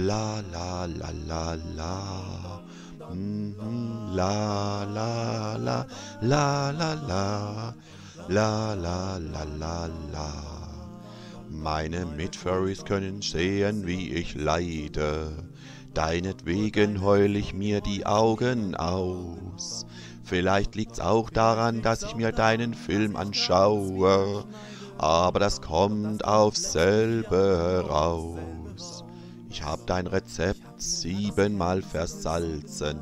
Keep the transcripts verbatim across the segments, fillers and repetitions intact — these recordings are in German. La la la la la. Mm-hmm. La la la la la la. La la la la la. Meine Mitfurries können sehen, wie ich leide. Deinetwegen heul ich mir die Augen aus. Vielleicht liegt's auch daran, dass ich mir deinen Film anschaue. Aber das kommt aufs selbe raus. Ich hab dein Rezept siebenmal versalzen.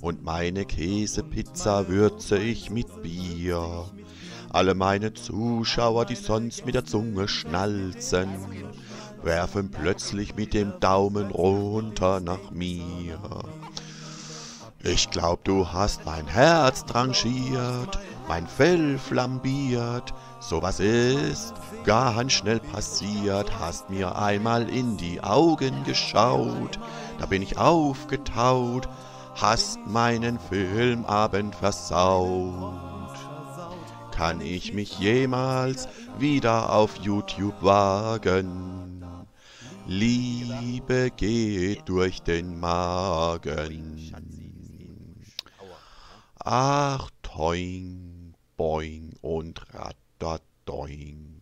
Und meine Käsepizza würze ich mit Bier. Alle meine Zuschauer, die sonst mit der Zunge schnalzen, werfen plötzlich mit dem Daumen runter nach mir. Ich glaub, du hast mein Herz tranchiert, mein Fell flambiert. Sowas ist ganz schnell passiert. Hast mir einmal in die Augen geschaut, da bin ich aufgetaut, hast meinen Filmabend versaut. Kann ich mich jemals wieder auf YouTube wagen? Liebe geht durch den Magen. Ach, toing, boing und ratatoing.